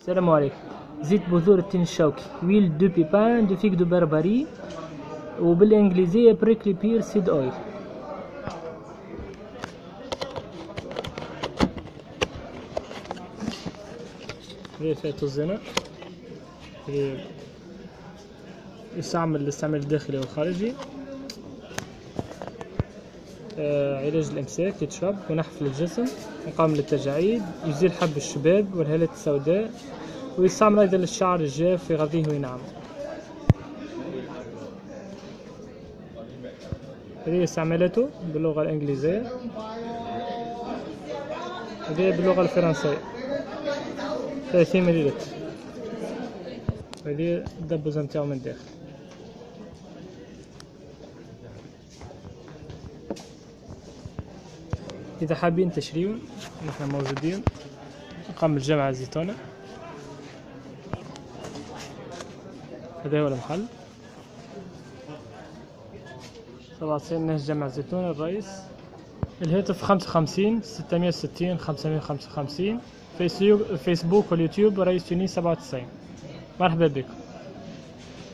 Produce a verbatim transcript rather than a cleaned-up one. السلام عليكم. زيت بذور التين الشوكي، ويل دو بيبان دو فيك دو بربري، وبالانجليزية بريكلي بير سيد اويل. ريفات الزنا يستعمل الاستعمال الداخلي والخارجي. آه، علاج الامساك، يتشرب ونحف للجسم، مقاوم للتجاعيد، يزيل حب الشباب والهالات السوداء، ويستعمل ايضا للشعر الجاف يغذيه وينعمه. هذه استعمالاته باللغة الانجليزية، هذه باللغة الفرنسية ثلاثين مليلتر. هذه الدبوزة نتاعو من الداخل. إذا حابين تشريون نحن موجودين قم الجامعة زيتونة. هذا هو المحل، سبعة وتسعين نهج جامعة زيتونة الرئيس. الهاتف خمسة وخمسين ستمية وستين خمسمية وخمسة وخمسين، فيسبوك واليوتيوب رئيس تونس سبعة وتسعين. مرحبا بكم.